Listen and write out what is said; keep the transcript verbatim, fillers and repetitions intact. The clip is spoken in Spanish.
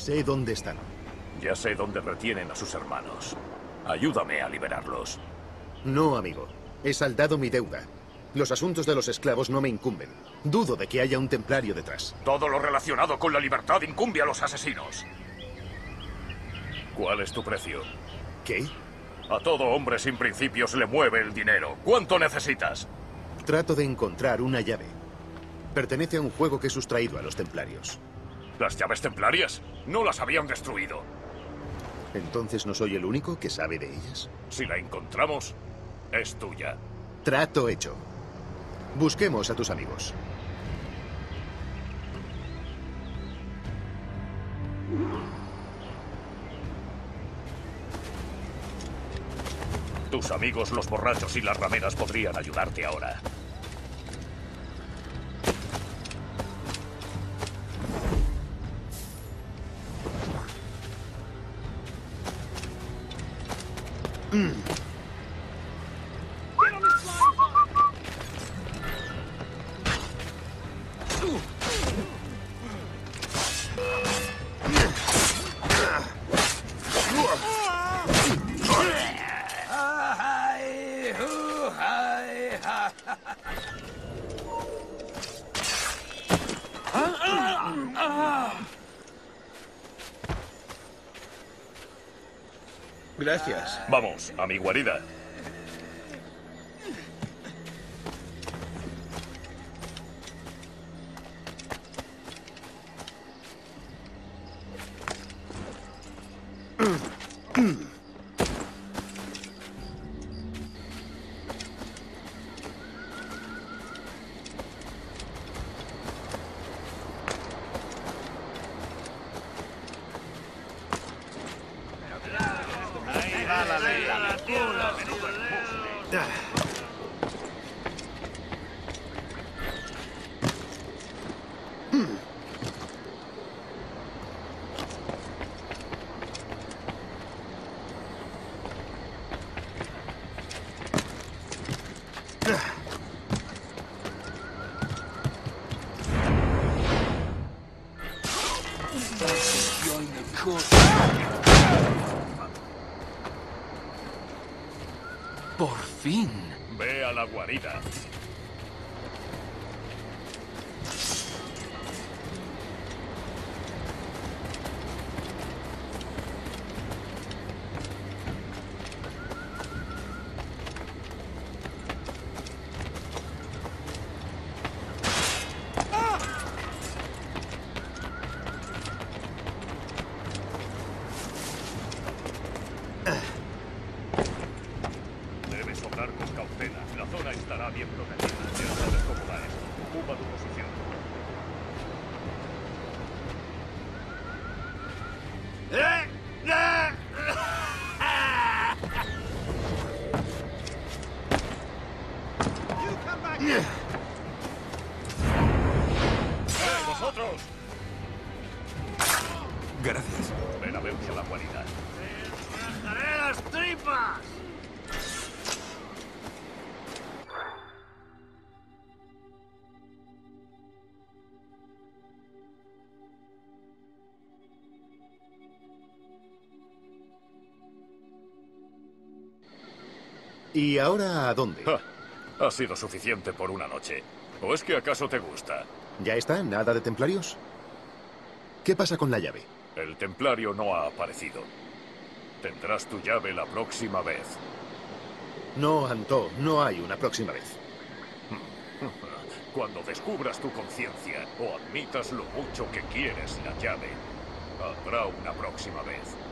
Sé dónde están. Ya sé dónde retienen a sus hermanos. Ayúdame a liberarlos. No, amigo. He saldado mi deuda. Los asuntos de los esclavos no me incumben. Dudo de que haya un templario detrás. Todo lo relacionado con la libertad incumbe a los asesinos. ¿Cuál es tu precio? ¿Qué? A todo hombre sin principios le mueve el dinero. ¿Cuánto necesitas? Trato de encontrar una llave. Pertenece a un juego que he sustraído a los templarios. ¿Las llaves templarias? No las habían destruido. ¿Entonces no soy el único que sabe de ellas? Si la encontramos, es tuya. Trato hecho. Busquemos a tus amigos. Tus amigos, los borrachos y las rameras, podrían ayudarte ahora. Mm. Gracias. Vamos, a mi guarida. Por fin. Ve a la guarida. Gracias. Ven a ver que la cualidad. ¡Te arrancaré las tripas! ¿Y ahora a dónde? Ah, ha sido suficiente por una noche. ¿O es que acaso te gusta? ¿Ya está? ¿Nada de templarios? ¿Qué pasa con la llave? El templario no ha aparecido. Tendrás tu llave la próxima vez. No, Anto, no hay una próxima vez. Cuando descubras tu conciencia o admitas lo mucho que quieres la llave, habrá una próxima vez.